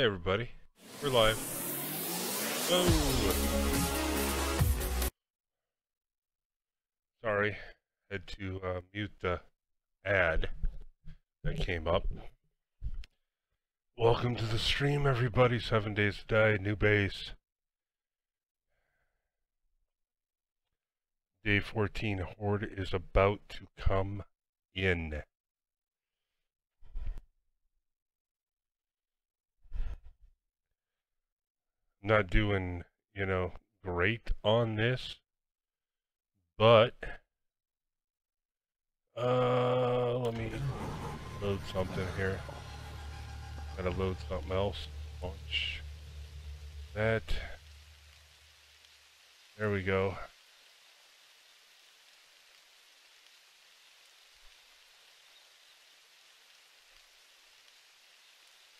Hey everybody, we're live. Oh, sorry, had to mute the ad that came up. Welcome to the stream, everybody. 7 days to die, new base. Day 14, Horde is about to come in. Not doing, you know, great on this, but let me load something here. Gotta load something else. Launch that. There we go.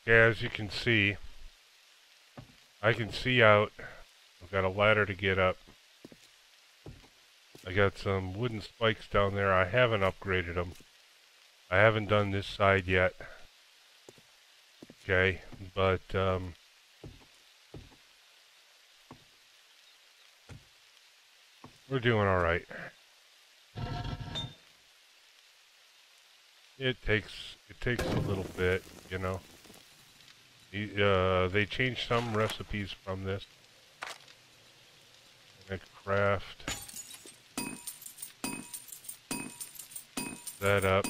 Yeah, as you can see, I can see out. I've got a ladder to get up. I got some wooden spikes down there. I haven't upgraded them. I haven't done this side yet. Okay, but we're doing all right. It takes a little bit, you know. They changed some recipes from this. And I craft that up.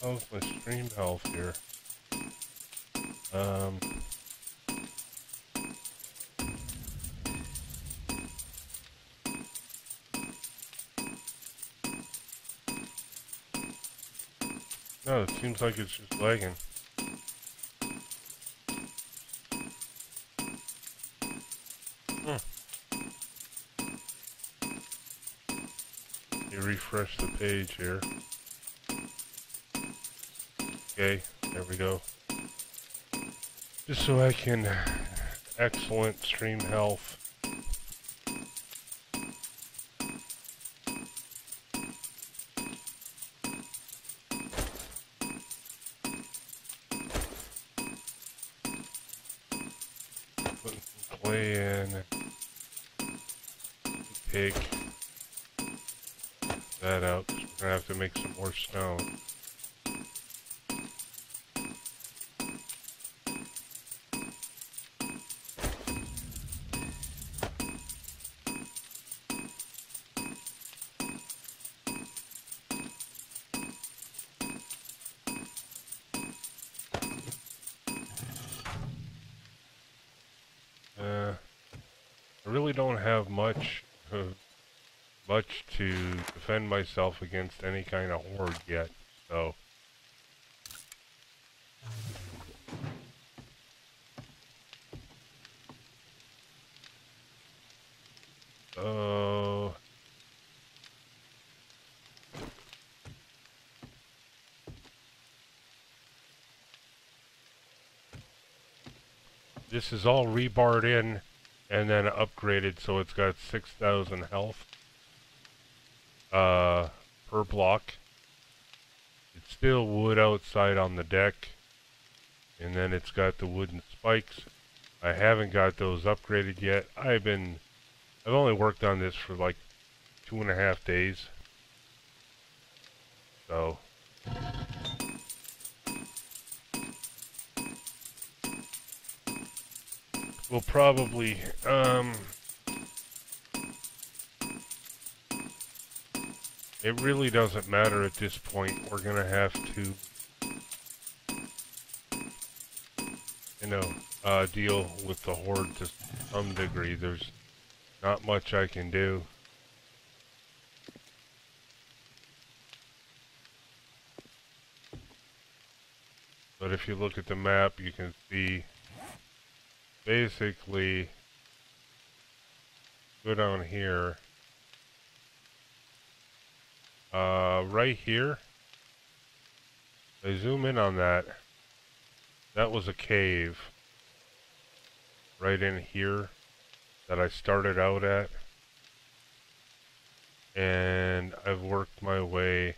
How's my stream health here? No, it seems like it's just lagging. You refresh the page here. Okay, there we go. Just so I can... Excellent stream health. To make some more stone. I really don't have much of to defend myself against any kind of horde yet, so. This is all rebarred in and then upgraded, so it's got 6,000 health. Per block. It's still wood outside on the deck, and then it's got the wooden spikes. I haven't got those upgraded yet. I've only worked on this for like 2.5 days. So. We'll probably, it really doesn't matter at this point. We're gonna have to, you know, deal with the horde to some degree. There's not much I can do. But if you look at the map, you can see basically, go down here. Right here, I zoom in on that, that was a cave. Right in here that I started out at, and I've worked my way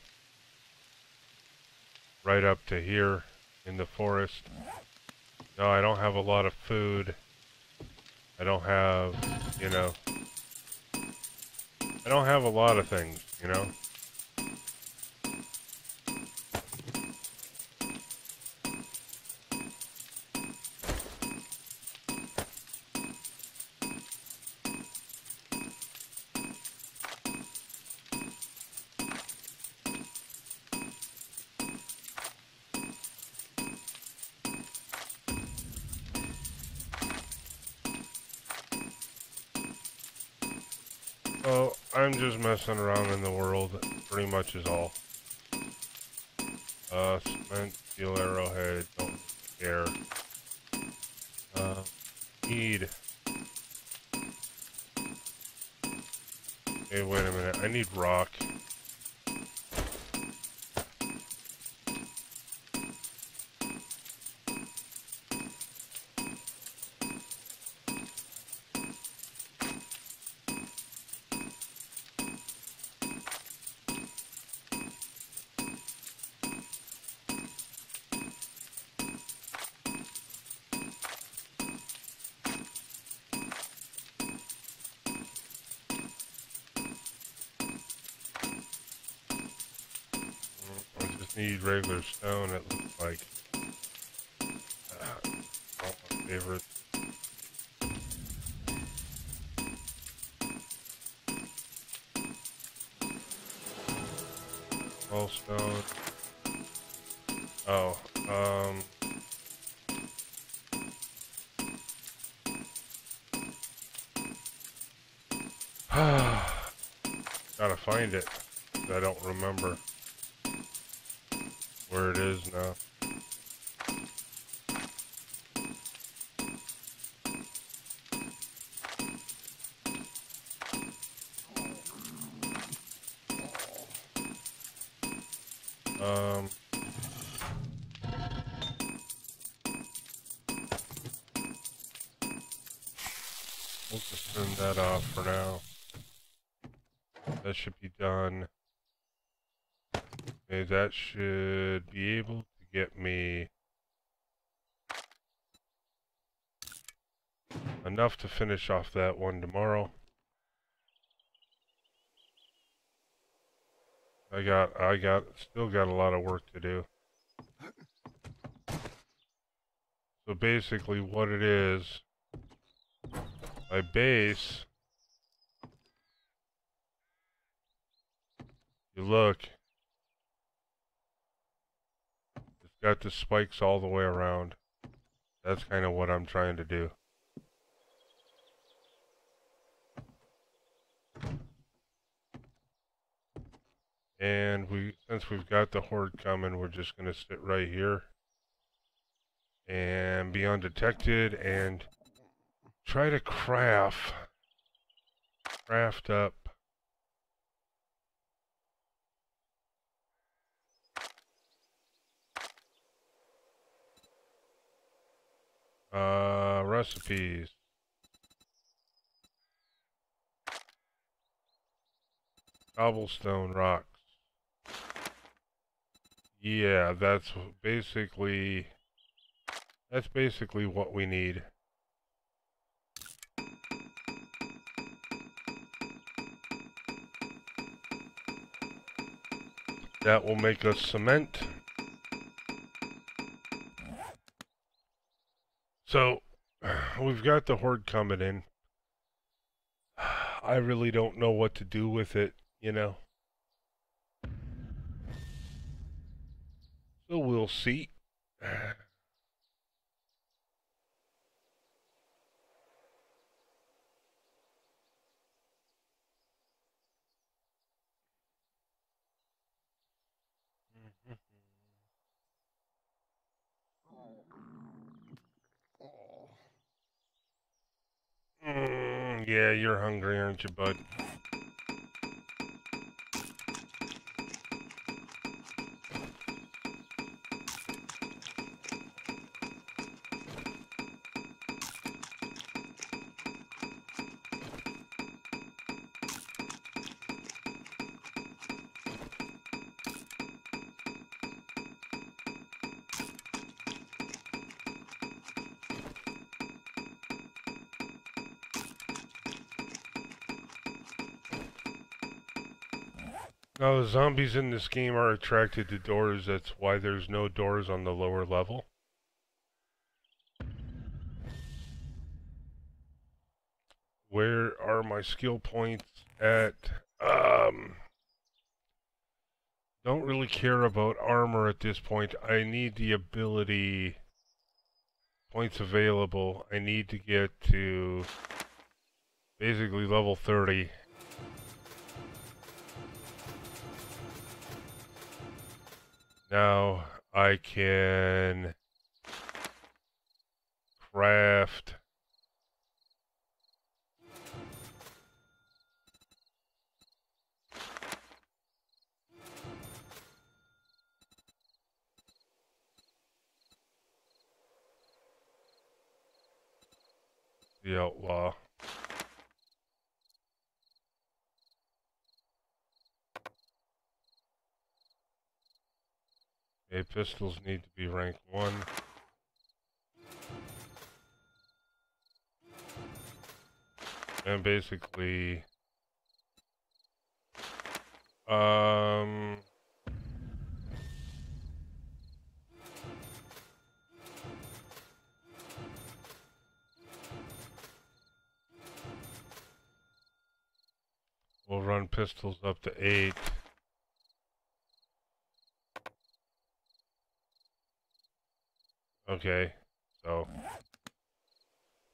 right up to here in the forest. No, I don't have a lot of food. I don't have, you know, I don't have a lot of things, you know. I'm just messing around in the world, pretty much is all. Cement, steel arrowhead, don't care. Need. Hey, wait a minute, I need rock. Need regular stone, it looks like. All my favorite. All stone. Oh, gotta find it. I don't remember where it is now. We'll just turn that off for now. That should be done. Okay, that should be able to get me enough to finish off that one tomorrow. Still got a lot of work to do. So basically what it is, my base, you look, got the spikes all the way around. That's kind of what I'm trying to do. And since we've got the horde coming, we're just going to sit right here and be undetected and try to craft up. Recipes. Cobblestone rocks. Yeah, that's basically what we need. That will make us cement. So, we've got the horde coming in. I really don't know what to do with it, you know. So we'll see. Yeah, you're hungry, aren't you, bud? Oh, zombies in this game are attracted to doors. That's why there's no doors on the lower level. Where are my skill points at? Don't really care about armor at this point. I need the ability points available. I need to get to basically level 30. Now I can craft the outlaw. Okay, pistols need to be rank 1. And basically, we'll run pistols up to 8. Okay, so,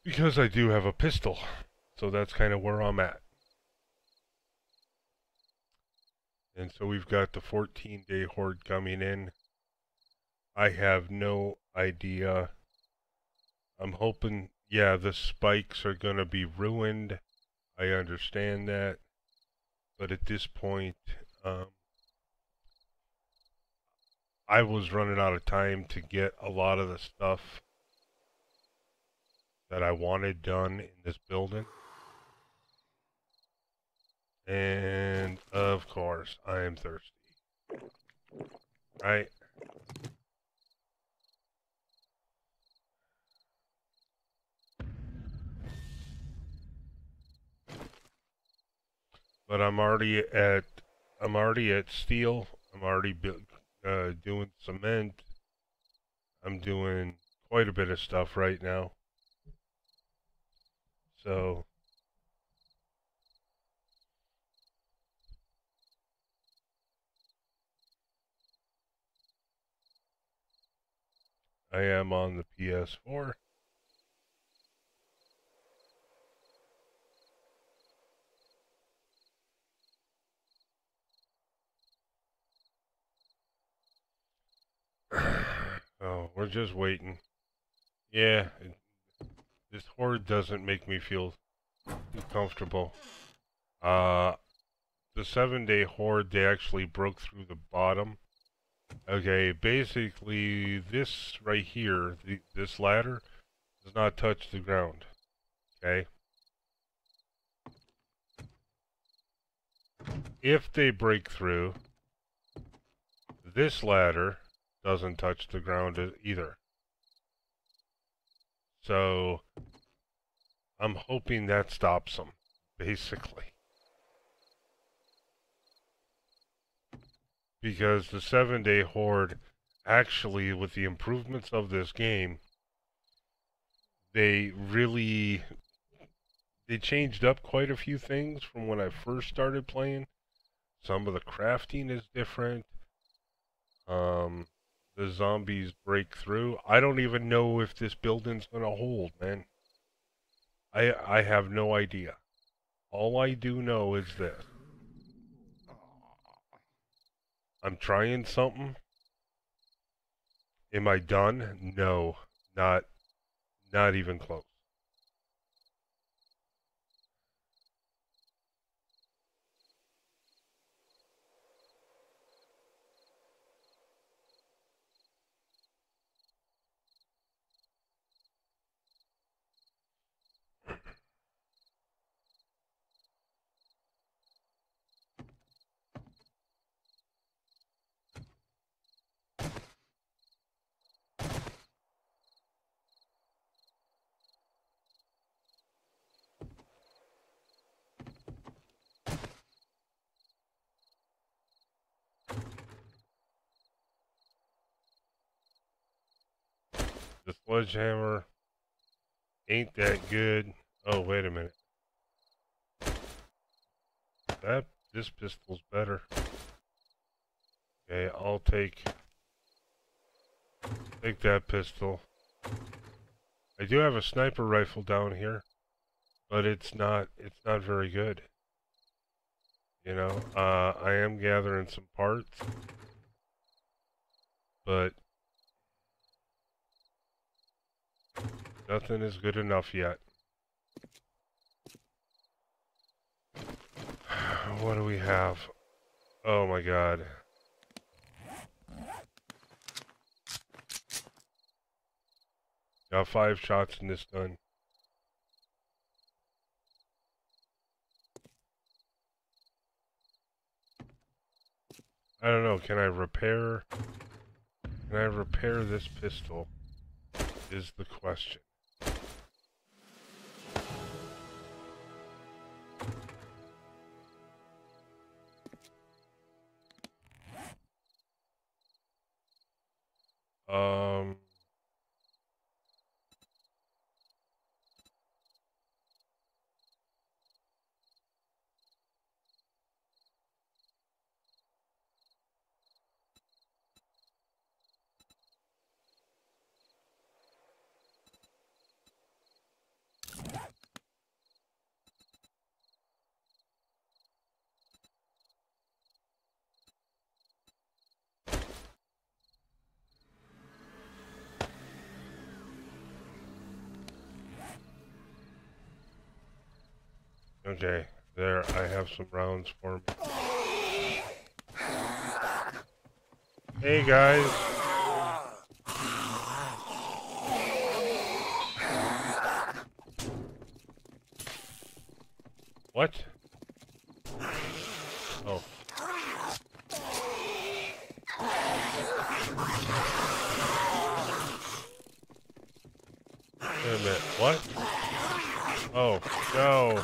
because I do have a pistol, so that's kind of where I'm at. And so we've got the 14-day horde coming in. I have no idea. I'm hoping, yeah, the spikes are going to be ruined. I understand that. But at this point, I was running out of time to get a lot of the stuff that I wanted done in this building. And, of course, I am thirsty. Right? But I'm already at steel. I'm already doing cement. I'm doing quite a bit of stuff right now. So I am on the PS4. Oh, we're just waiting. Yeah, this horde doesn't make me feel too comfortable. The 7-day horde, they actually broke through the bottom. Okay, basically this right here, this ladder, does not touch the ground. Okay? If they break through, this ladder doesn't touch the ground either. So I'm hoping that stops them, basically. Because the 7-day horde, actually, with the improvements of this game, they changed up quite a few things from when I first started playing. Some of the crafting is different. The zombies break through. I don't even know if this building's going to hold, man. I have no idea. All I do know is this. I'm trying something. Am I done? No. Not even close. Sledgehammer ain't that good. Oh, wait a minute. This pistol's better. Okay, I'll take that pistol. I do have a sniper rifle down here, but it's not very good. You know, I am gathering some parts, but nothing is good enough yet. What do we have? Oh my god. Got 5 shots in this gun. I don't know, can I repair this pistol is the question. Okay, there, I have some rounds for me. Hey guys! What? Oh. Wait a minute, what? Oh, no!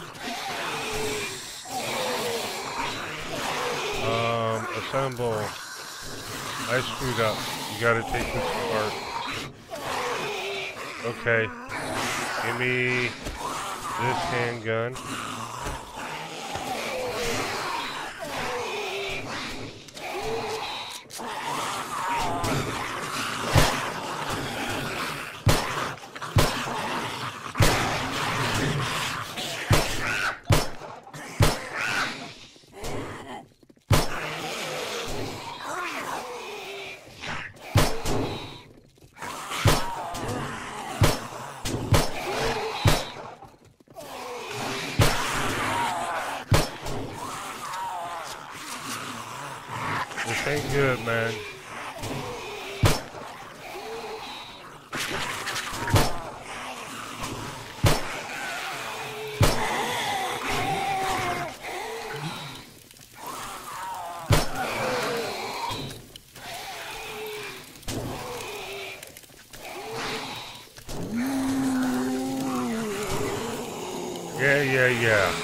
Assemble. I screwed up. You gotta take this apart. Okay. Give me this handgun. Ain't good, man. Yeah, yeah, yeah.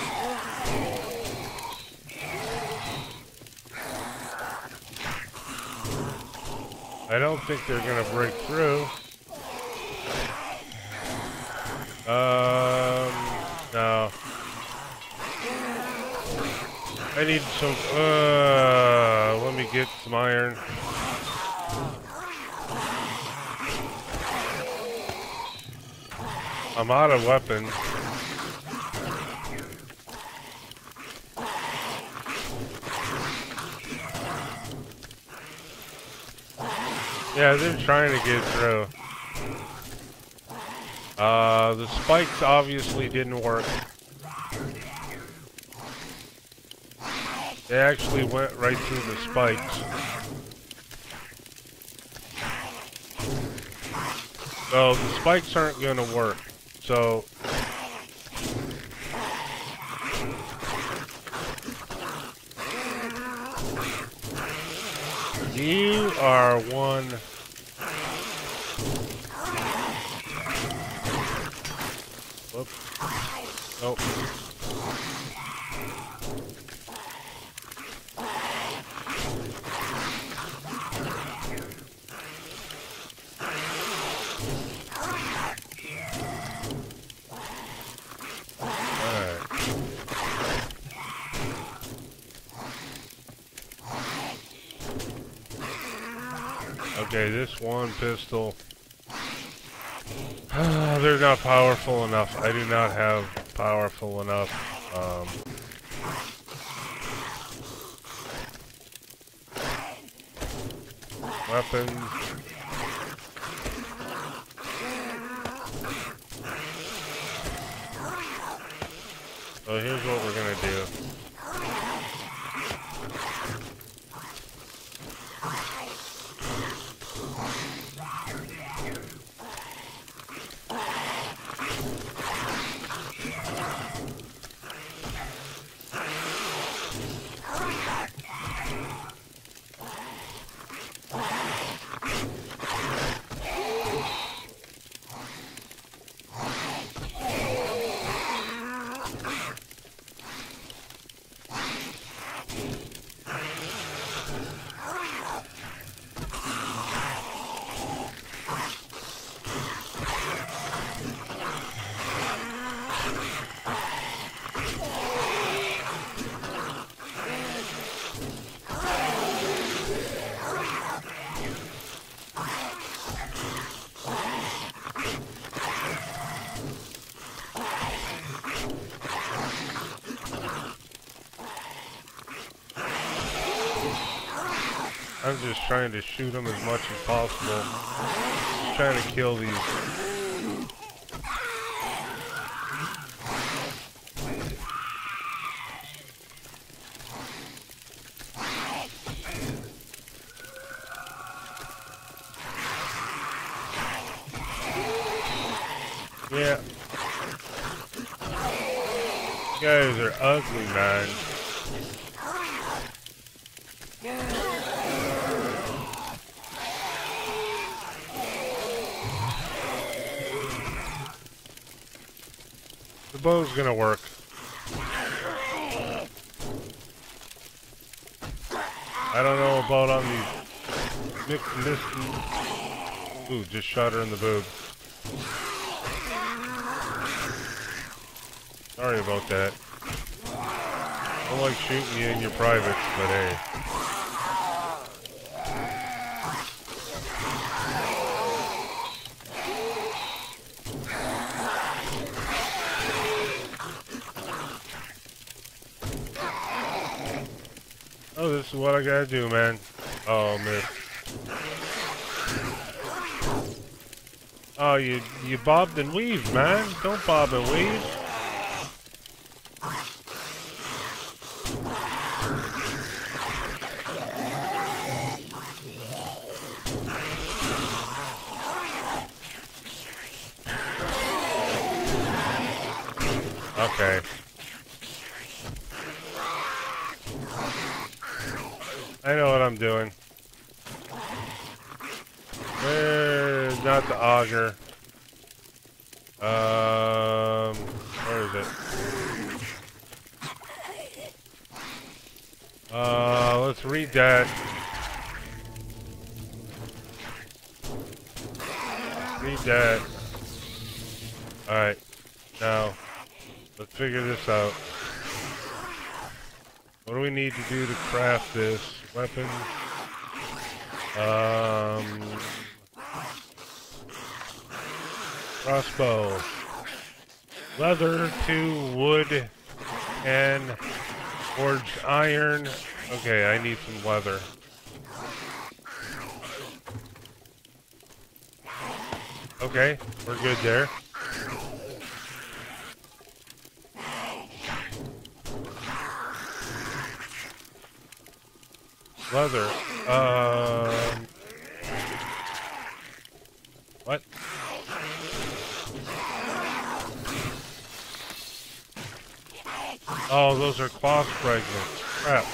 I don't think they're gonna break through. No. I need some, let me get some iron. I'm out of weapons. Yeah, they're trying to get through. The spikes obviously didn't work. They actually went right through the spikes. So the spikes aren't going to work. So you are one. Whoop. Nope. Okay, this one pistol. They're not powerful enough. I do not have powerful enough. Weapons. So here's what we're gonna do. I'm just trying to shoot them as much as possible. I'm trying to kill these. Yeah. You guys are ugly, man. The bow's gonna work. I don't know about on these. Ooh, just shot her in the boob. Sorry about that. I don't like shooting you in your privates, but hey. Oh, this is what I gotta do, man. Oh, man. Oh, you bobbed and weaved, man. Don't bob and weave. Okay. I know what I'm doing. Where's not the auger? Where is it? Let's read that. Read that. Alright. Now, let's figure this out. What do we need to do to craft this weapon? Crossbow. Leather to wood and forged iron. Okay, I need some leather. Okay, we're good there. Leather. What? Oh, those are cloth fragments. Crap.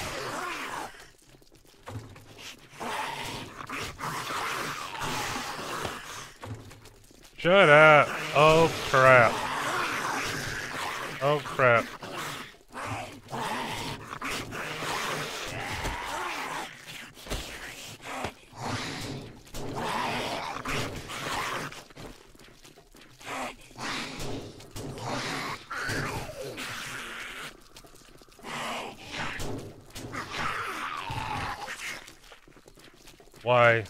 Shut up. Oh, crap. Oh, crap. Why?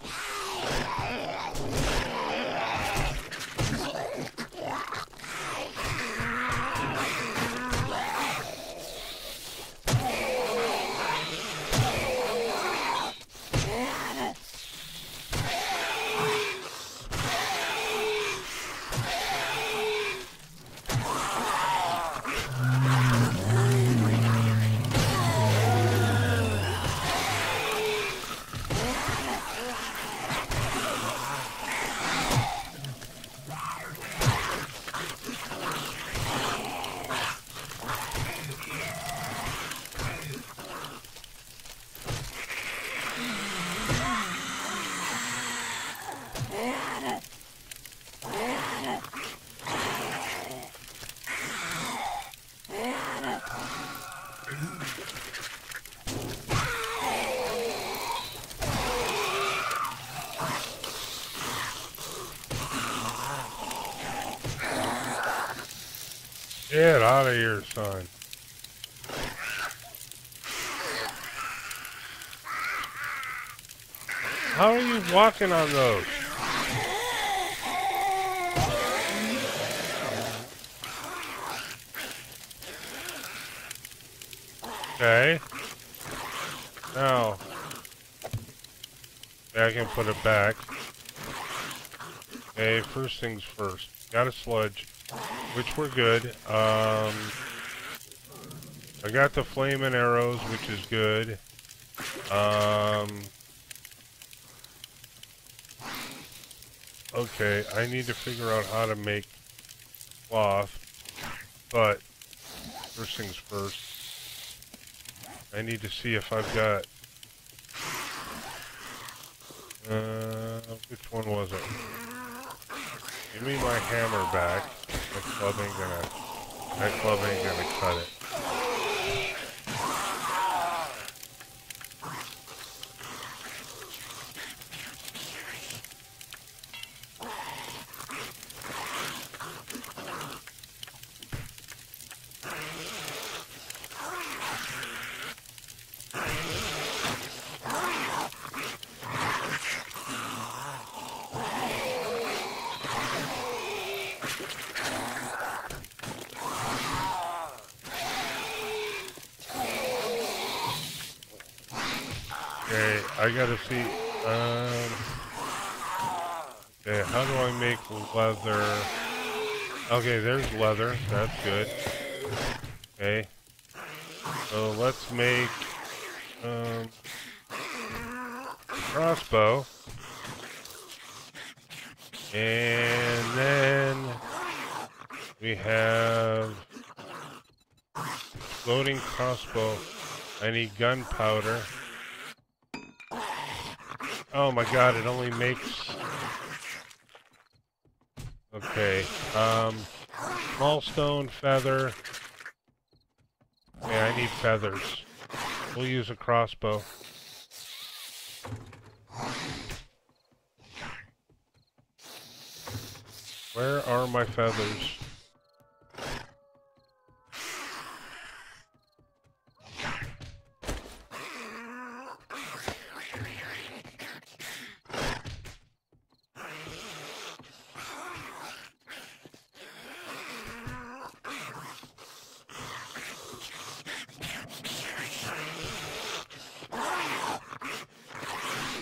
Get out of here, son. How are you walking on those? Okay. Now, I can put it back. Okay, first things first. Got a sludge, which we're good. I got the flame and arrows, which is good. Okay, I need to figure out how to make cloth, but first things first. I need to see if I've got... which one was it? Give me my hammer back. That club ain't gonna cut it. I gotta see, okay, how do I make leather? Okay, there's leather, that's good. Okay, so let's make, crossbow. And then we have floating crossbow. I need gunpowder. Oh my god, it only makes... Okay, small stone, feather... Yeah, I need feathers. We'll use a crossbow. Where are my feathers?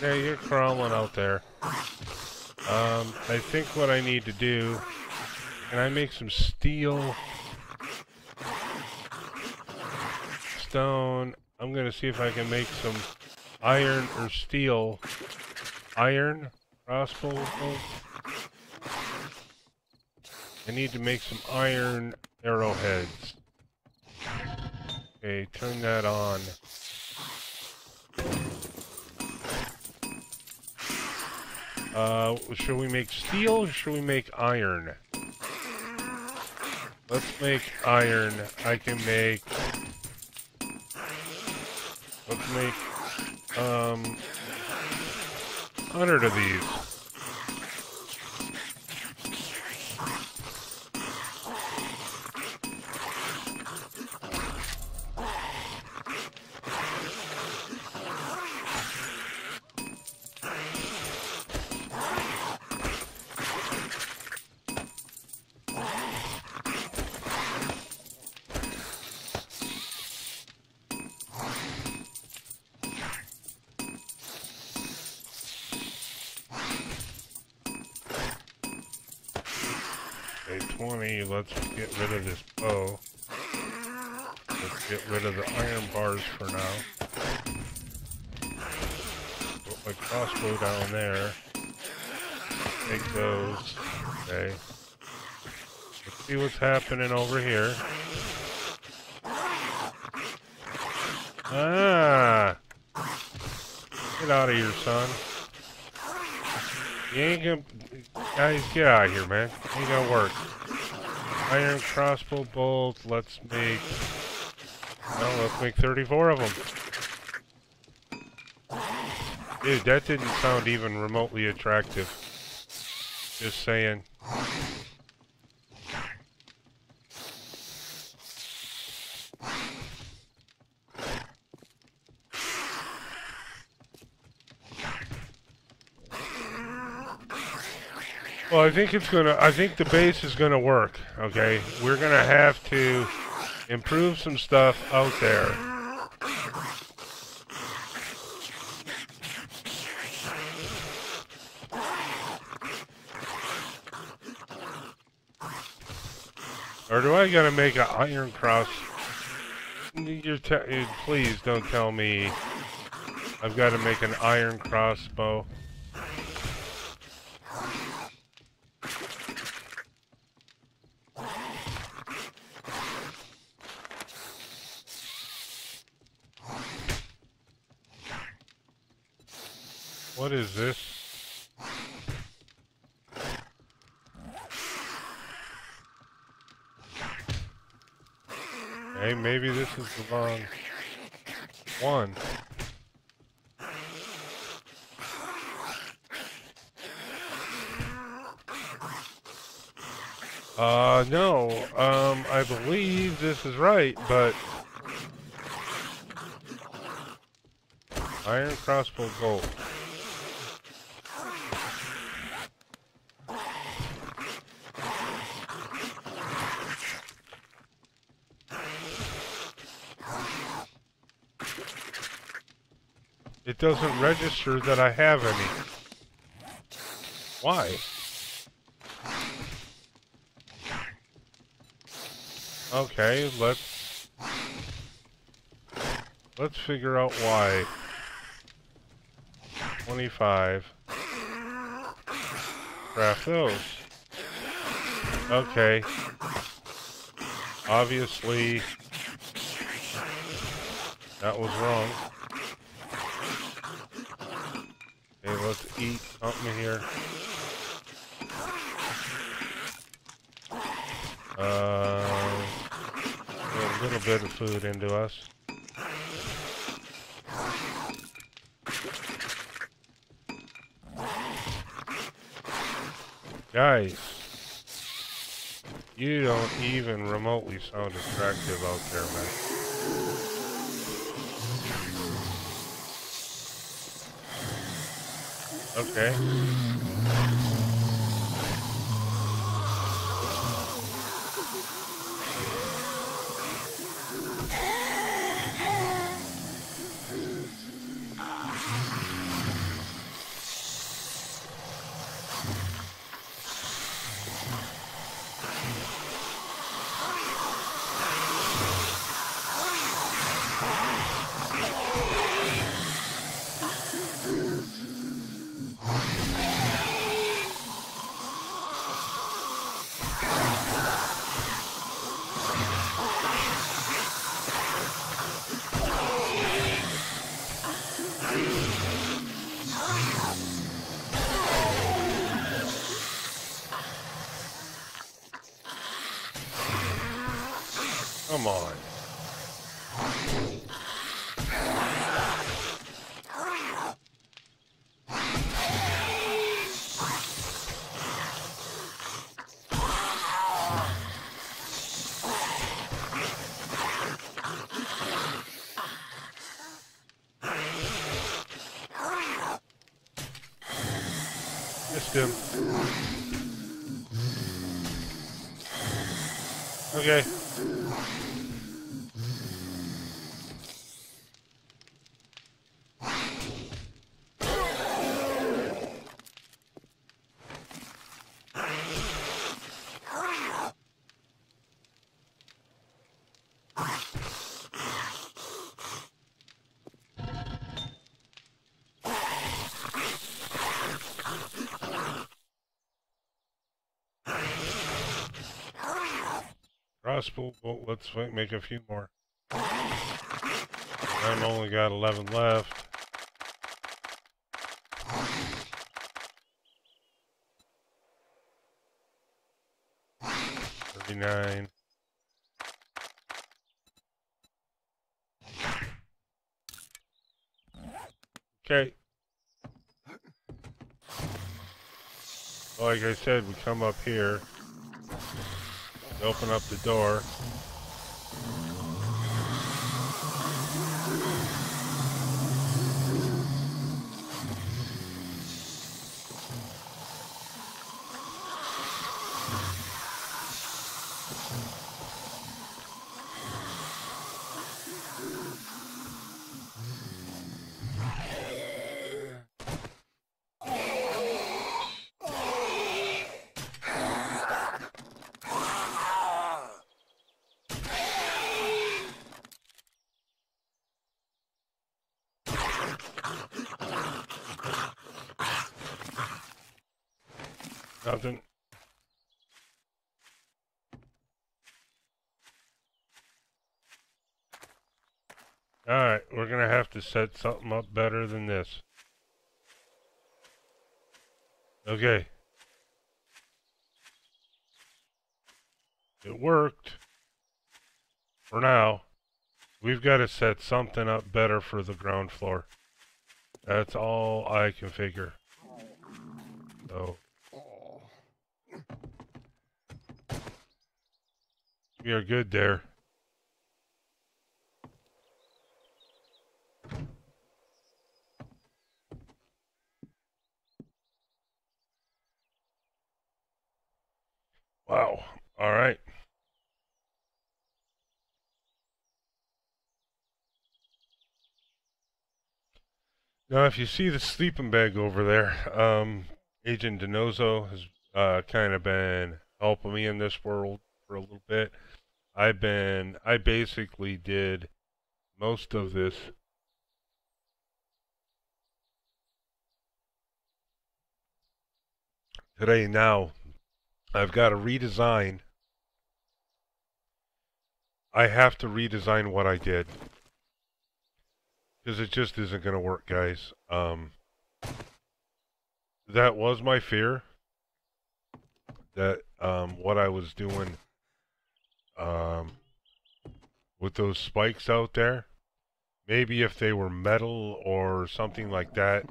Yeah, you're crawling out there. I think what I need to do... Can I make some steel? Stone. I'm gonna see if I can make some iron or steel. Iron? Crossbow? I need to make some iron arrowheads. Okay, turn that on. Should we make steel or should we make iron? Let's make iron. I can make... Let's make, 100 of these. Let's get rid of this bow. Let's get rid of the iron bars for now. Put my crossbow down there. Take those. Okay. Let's see what's happening over here. Ah! Get out of here, son. You ain't gonna... Guys, get out of here, man. Ain't gonna work. Iron crossbow bolt, let's make... Well, let's make 34 of them. Dude, that didn't sound even remotely attractive. Just saying. Well, I think it's gonna. I think the base is gonna work. Okay, we're gonna have to improve some stuff out there. Or do I gotta make an iron cross? Please don't tell me I've got to make an iron crossbow. What is this? Hey, maybe this is the wrong one. No. I believe this is right, but... Iron crossbow gold. It doesn't register that I have any. Why? Okay, let's figure out why. 25. Craft those. Okay. Obviously, that was wrong. Okay, let's eat something here. A little bit of food into us. Guys, you don't even remotely sound attractive out there, man. Okay. Come on. Missed him. Okay. Possible, but let's make a few more. I've only got 11 left. Okay. Like I said, we come up here. Open up the door. Alright, we're gonna have to set something up better than this. Okay. It worked. For now. We've got to set something up better for the ground floor. That's all I can figure. So. We are good there. Wow. All right. Now, if you see the sleeping bag over there, Agent DiNozzo has kind of been helping me in this world for a little bit. I basically did most of this. Today, now, I've got to redesign. I have to redesign what I did. Because it just isn't going to work, guys. That was my fear. That what I was doing with those spikes out there. Maybe if they were metal or something like that,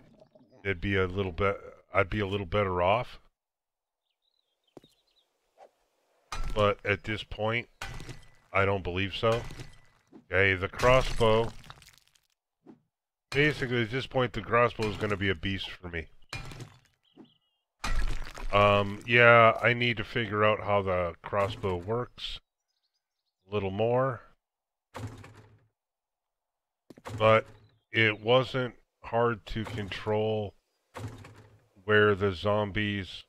it'd be a little bit. I'd be a little better off. But at this point, I don't believe so. Okay, the crossbow. Basically, at this point, the crossbow is going to be a beast for me. Yeah, I need to figure out how the crossbow works a little more. But it wasn't hard to control where the zombies...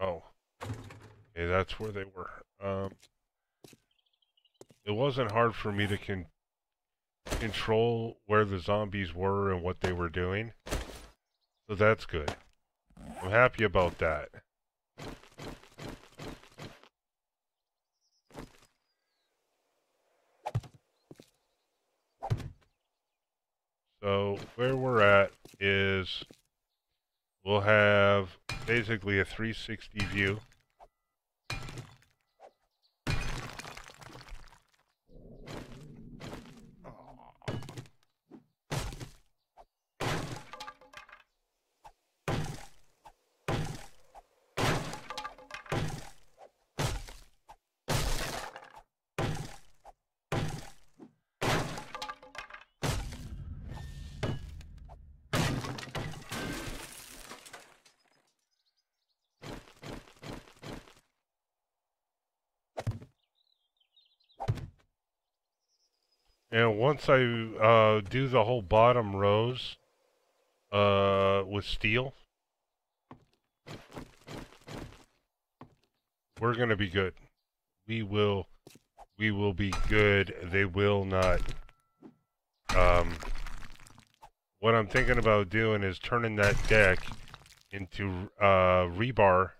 Oh. Okay, that's where they were. It wasn't hard for me to control where the zombies were and what they were doing. So that's good. I'm happy about that. So where we're at is we'll have basically a 360 view. And once I do the whole bottom rows with steel, we're gonna be good. We will be good. They will not. What I'm thinking about doing is turning that deck into rebar.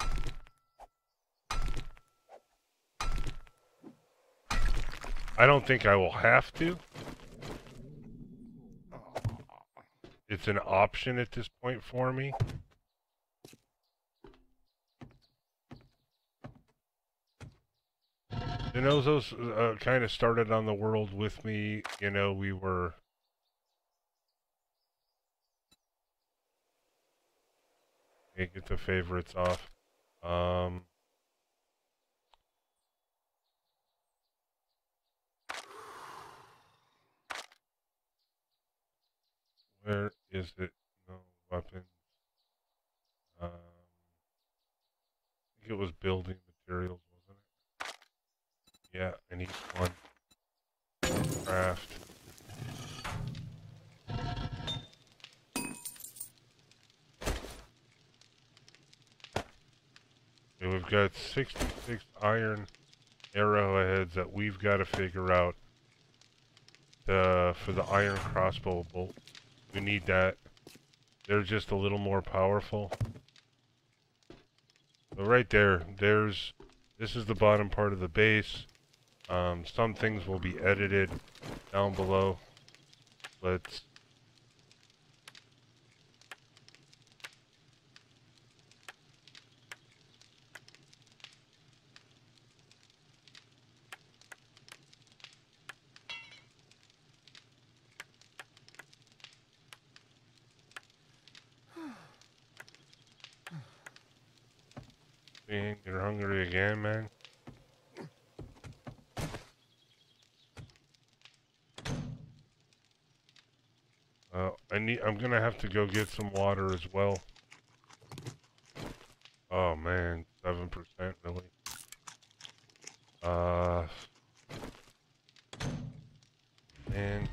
I don't think I will have to. It's an option at this point for me. DiNozzo's kind of started on the world with me. You know, we were... Okay, get the favorites off. Where is it? No weapons. I think it was building materials, wasn't it? Yeah, I need one. Craft. Okay, we've got 66 iron arrowheads that we've got to figure out for the iron crossbow bolt. We need that. They're just a little more powerful. So right there, this is the bottom part of the base. Some things will be edited down below. Let's you're hungry again, man. I'm gonna have to go get some water as well. Oh man, 7% really. Man.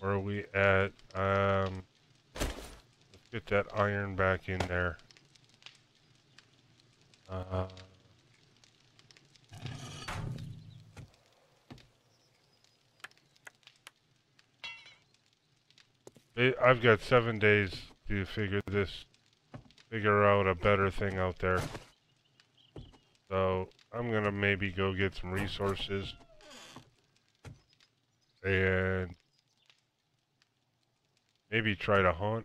Where are we at? Get that iron back in there. I've got 7 days to figure out a better thing out there. So I'm gonna maybe go get some resources and maybe try to hunt.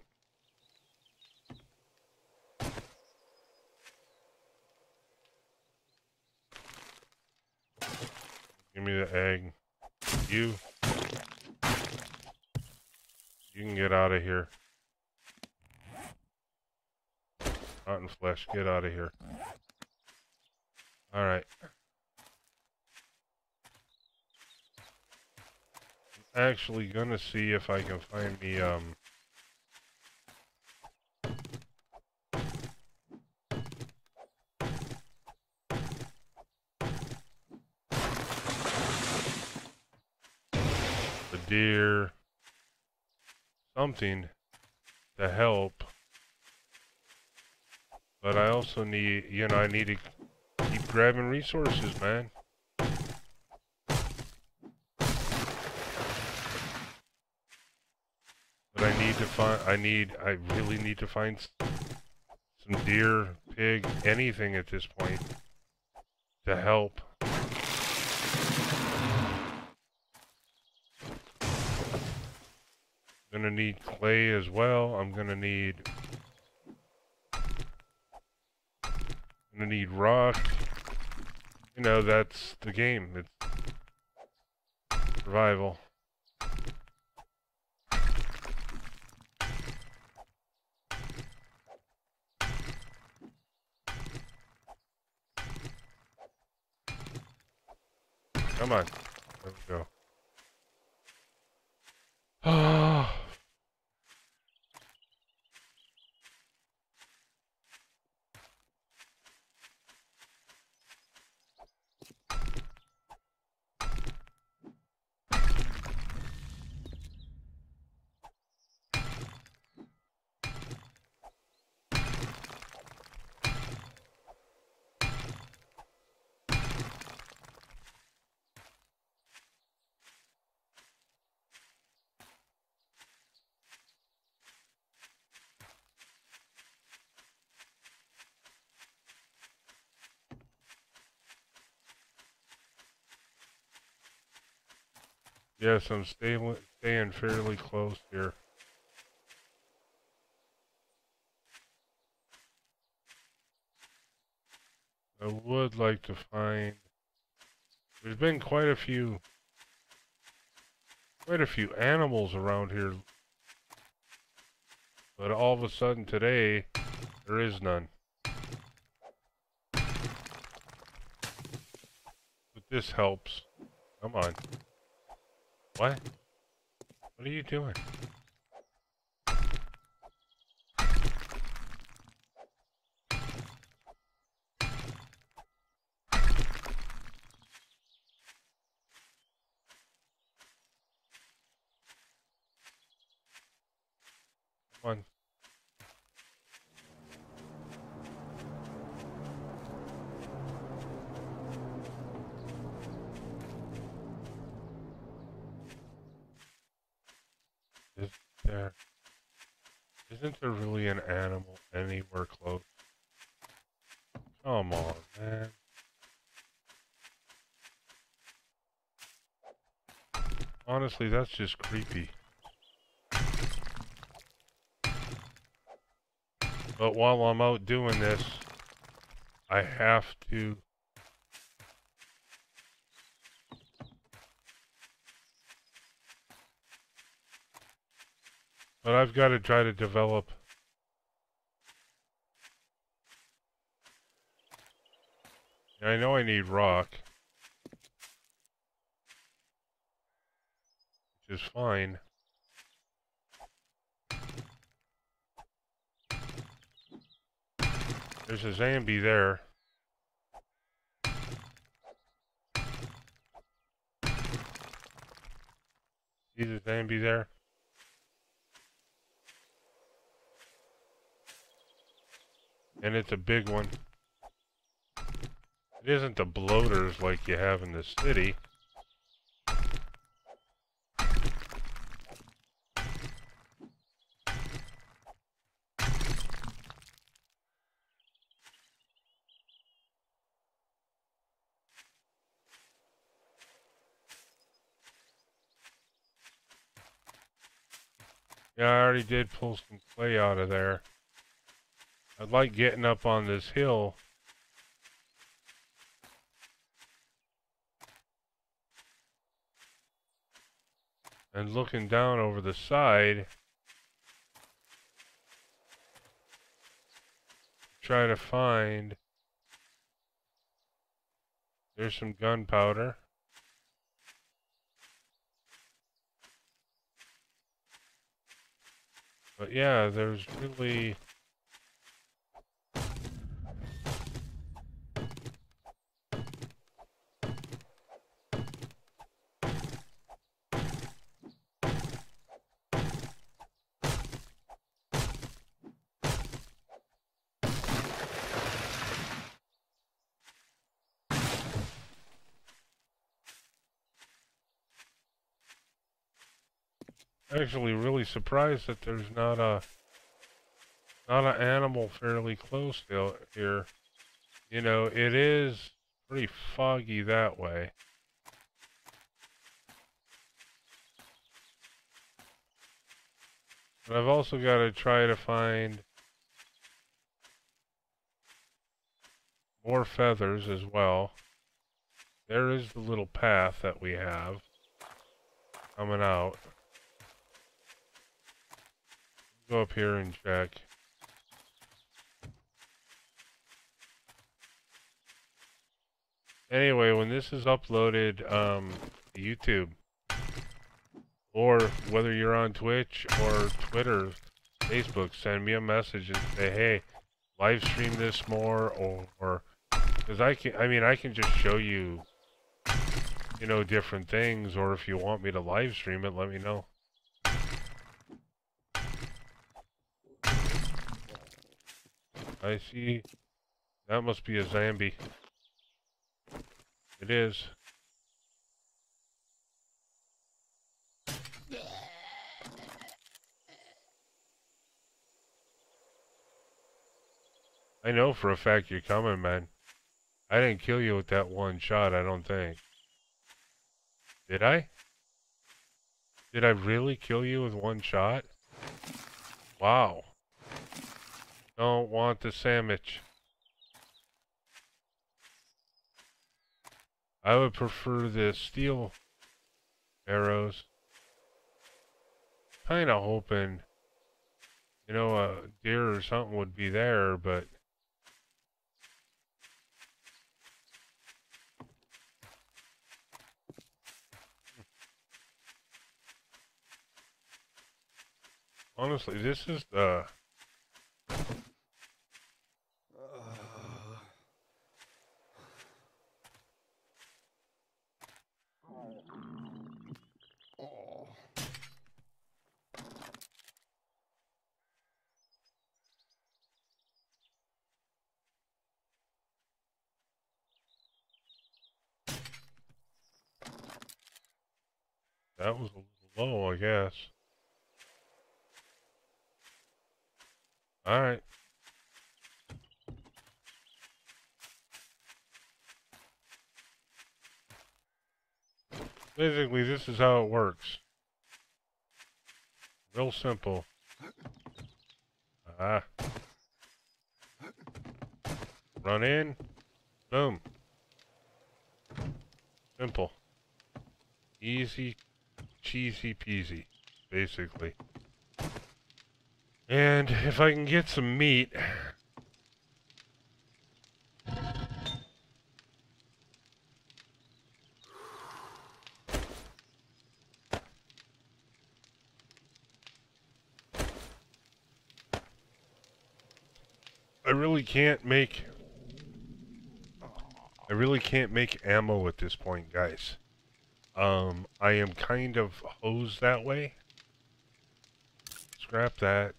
Give me the egg. You can get out of here. Rotten flesh, get out of here. Alright. I'm actually gonna see if I can find me, deer, something to help, but I also need, you know, I need to keep grabbing resources, man. But I need to find, I really need to find some deer, pig, anything at this point to help. Gonna need clay as well. I'm gonna need rock. You know, that's the game. It's survival. Come on. There we go. Ah. Yes, I'm staying fairly close here. I would like to find... There's been quite a few animals around here. But all of a sudden today, there is none. But this helps. Come on. What? What are you doing? Come on. Isn't there really an animal anywhere close? Come on, man. Honestly, that's just creepy. But while I'm out doing this, I have to... But I've got to try to develop now. I know I need rock, which is fine. There's a zombie there. See the zombie there? And it's a big one. It isn't the bloaters like you have in the city. Yeah, I already did pull some clay out of there. I'd like getting up on this hill. And looking down over the side. Try to find... There's some gunpowder. But yeah, there's really... Actually really surprised that there's not an animal fairly close to here. You know, it is pretty foggy that way. But I've also got to try to find more feathers as well. There is the little path that we have coming out. Go up here and check. Anyway, when this is uploaded to YouTube, or whether you're on Twitch or Twitter, Facebook, send me a message and say, "Hey, live stream this more," or because I can just show you, you know, different things, or if you want me to live stream it, let me know. I see. That must be a zombie. It is. I know for a fact you're coming, man. I didn't kill you with that one shot, I don't think. Did I? Did I really kill you with one shot? Wow. Don't want the sandwich. I would prefer the steel arrows. Kind of hoping, you know, a deer or something would be there, but honestly, this is the... That was a little low, I guess. Alright. Basically, this is how it works. Real simple. Ah. Run in. Boom. Simple. Easy, cheesy peasy, basically. And if I can get some meat... I really can't make ammo at this point, guys. I am kind of hosed that way. Scrap that.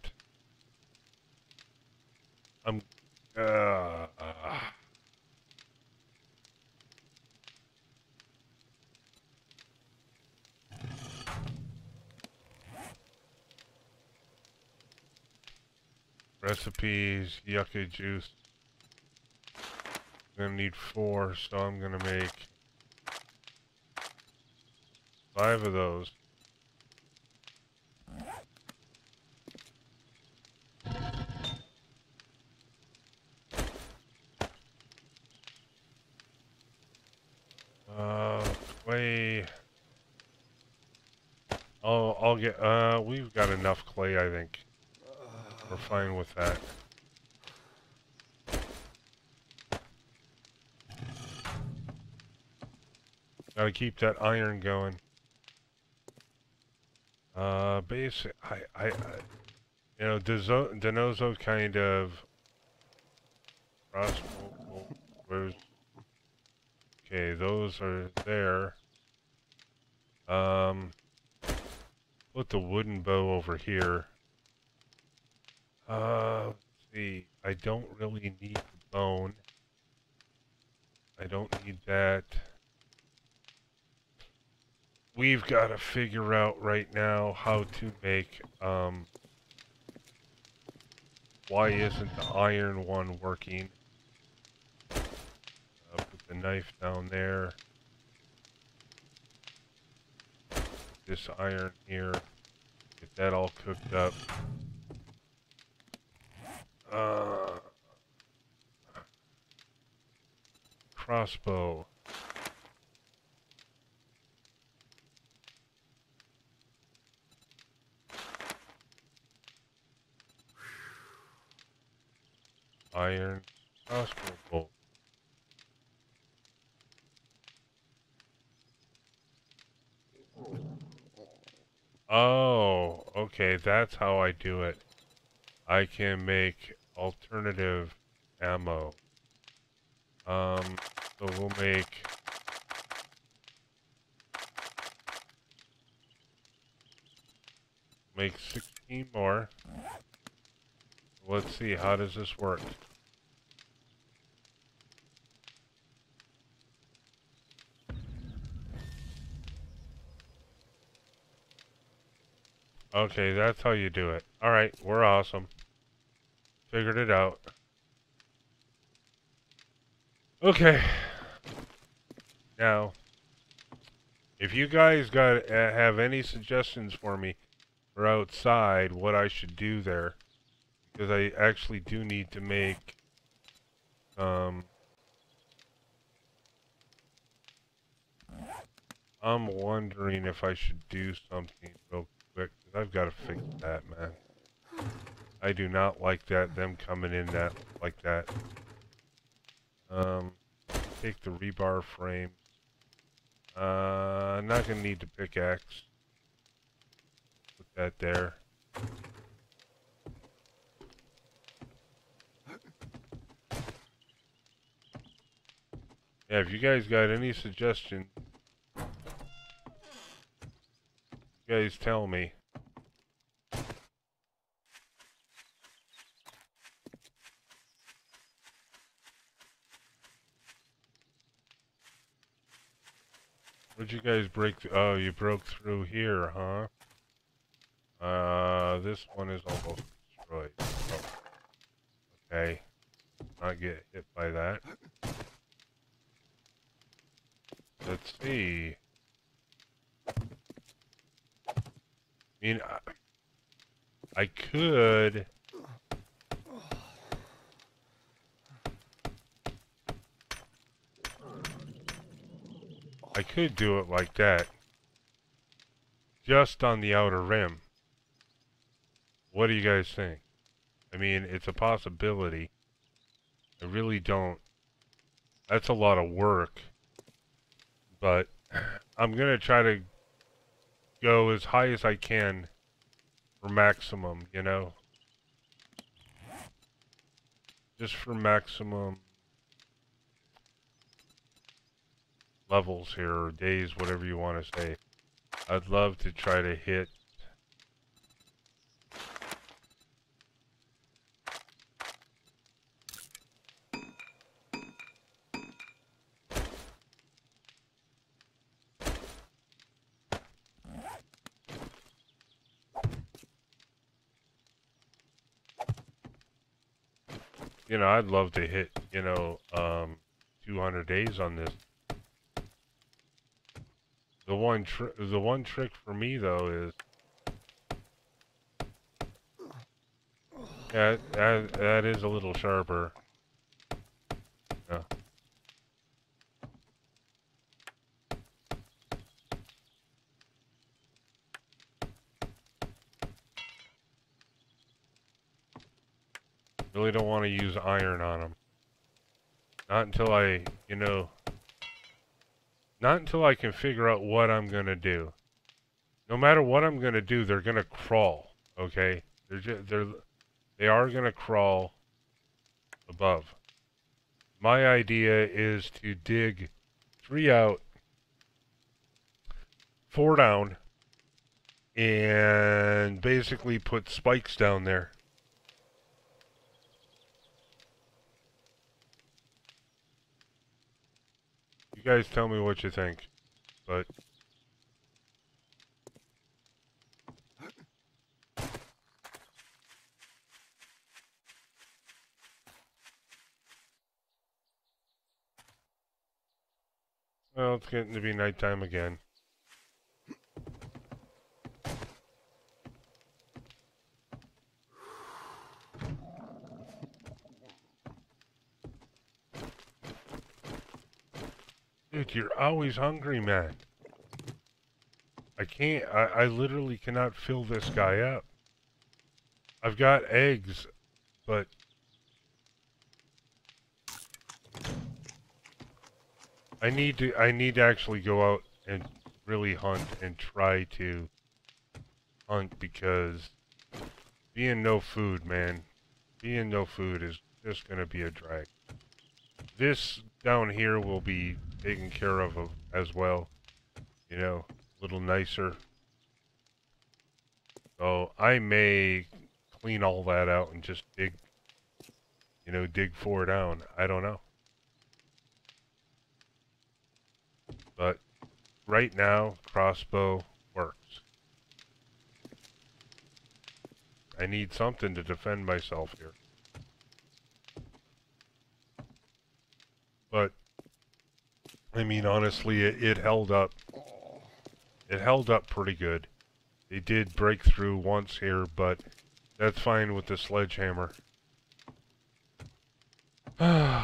Recipes, yucca juice. I'm gonna need 4, so I'm gonna make 5 of those. I'll get, we've got enough clay, I think. We're fine with that. Gotta keep that iron going. Basically, I you know, DiNozzo kind of... Okay, those are there. Put the wooden bow over here. Let's see. I don't really need the bone. I don't need that. We've got to figure out right now how to make, why isn't the iron one working? Put the knife down there. This iron here. Get that all cooked up. Crossbow. Iron crossbow bolt. Oh, okay, that's how I do it. I can make alternative ammo. So we'll make... Make 16 more. Let's see, how does this work? Okay, that's how you do it. Alright, we're awesome. Figured it out. Okay. Now, if you guys have any suggestions for me for outside what I should do there, because I actually do need to make I'm wondering if I should do something real quick, because I've got to fix that, man. I do not like that, them coming in that like that. Take the rebar frame. I'm not going to need the pickaxe. Put that there. Yeah, if you guys got any suggestion, you guys tell me. Where'd you guys break through? Oh, you broke through here, huh? This one is almost destroyed. Oh. Okay. Not get hit by that. Let's see. I mean, I could. I could do it like that. Just on the outer rim. What do you guys think? I mean, it's a possibility. I really don't. That's a lot of work. But I'm going to try to go as high as I can for maximum, you know? Just for maximum levels here, or days, whatever you want to say. I'd love to try to hit I'd love to hit, 200 days on this. The one trick for me though is that is a little sharper. Yeah. Really don't want to use iron on them. Not until I, not until I can figure out what I'm going to do. No matter what I'm going to do, they're going to crawl, okay? They are going to crawl above. My idea is to dig 3 out, 4 down, and basically put spikes down there. Guys, tell me what you think, but well, it's getting to be nighttime again. Dude, you're always hungry, man. I literally cannot fill this guy up. I've got eggs, but I need to actually go out and really hunt and try to hunt, because being no food, man, being no food is just gonna be a drag. This down here will be taken care of as well, a little nicer. So I may clean all that out and just dig, dig 4 down. I don't know. But right now, crossbow works. I need something to defend myself here. But, I mean, honestly, it held up. It held up pretty good. It did break through once here, but that's fine with the sledgehammer. So.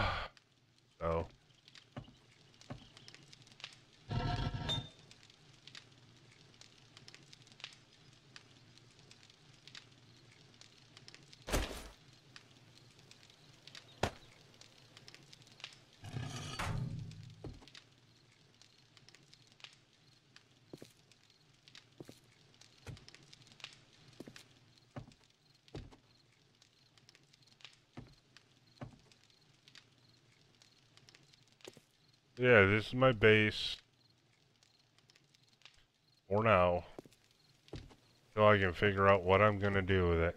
Yeah, this is my base for now, until I can figure out what I'm going to do with it.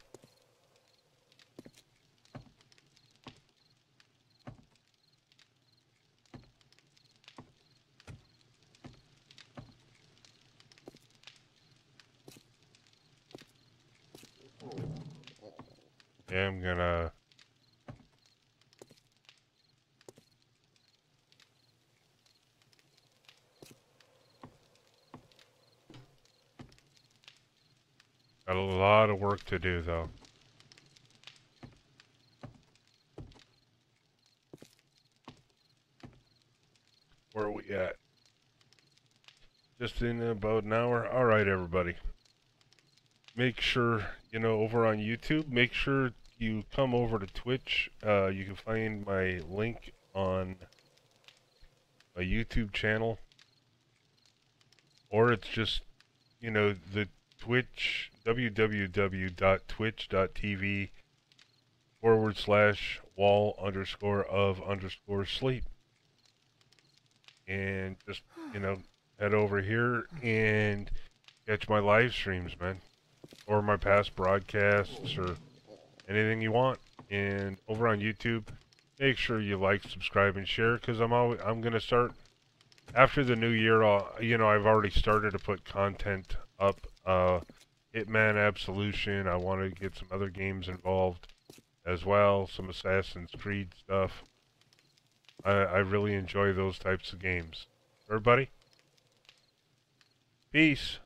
Yeah, I'm going to Got a lot of work to do, though. Where are we at? Just in about an hour. All right, everybody. Make sure, you know, over on YouTube, make sure you come over to Twitch. You can find my link on my YouTube channel. Or it's just, you know, the Twitch, twitch.tv/wall_of_sleep. And just, you know, head over here and catch my live streams, man. Or my past broadcasts or anything you want. And over on YouTube, make sure you like, subscribe, and share, because I'm going to start, after the new year, you know, I've already started to put content up. Hitman Absolution, I want to get some other games involved as well, some Assassin's Creed stuff. I really enjoy those types of games. Everybody, peace.